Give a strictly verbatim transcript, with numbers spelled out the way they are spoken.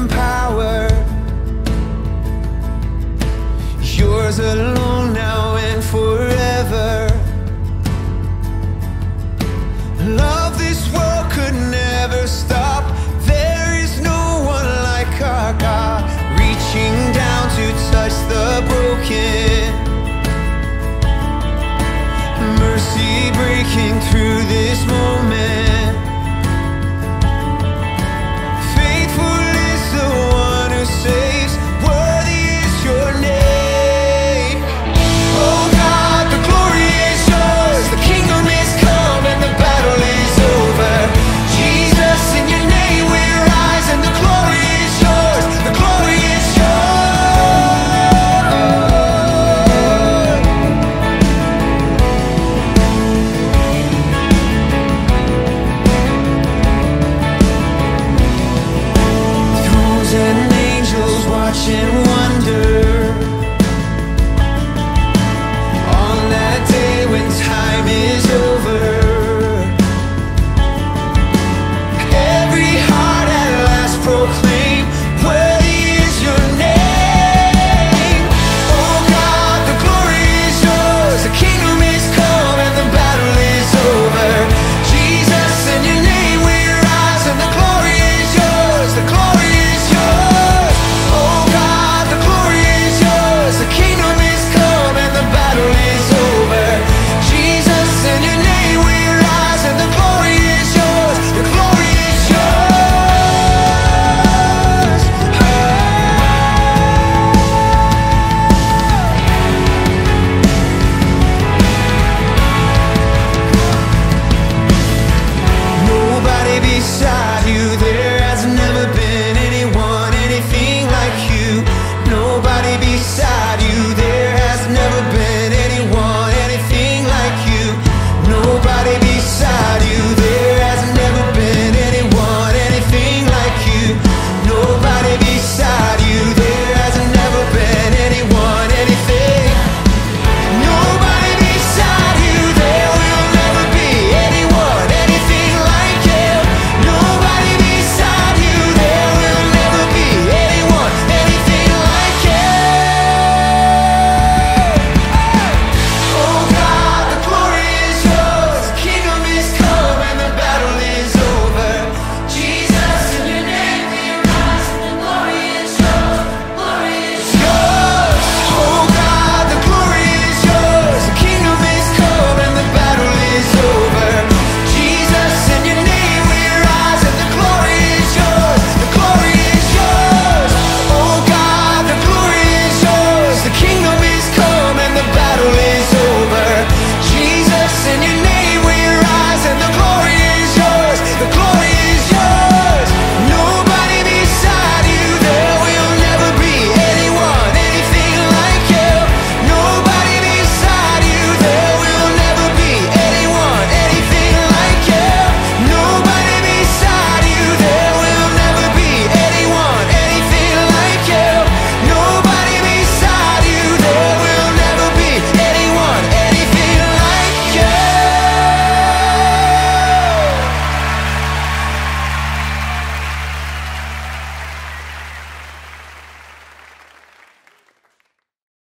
some power. Yours alone now and forever. Love this world could never stop. There is no one like our God, reaching down to touch the broken. Mercy breaking through this moment. Faithful is the one who saves. Worthy is your name. Oh God, the glory is yours. The kingdom is come and the battle is over. Jesus, in your name we rise and the glory is yours. The glory is yours. Thrones and angels watch and wonder.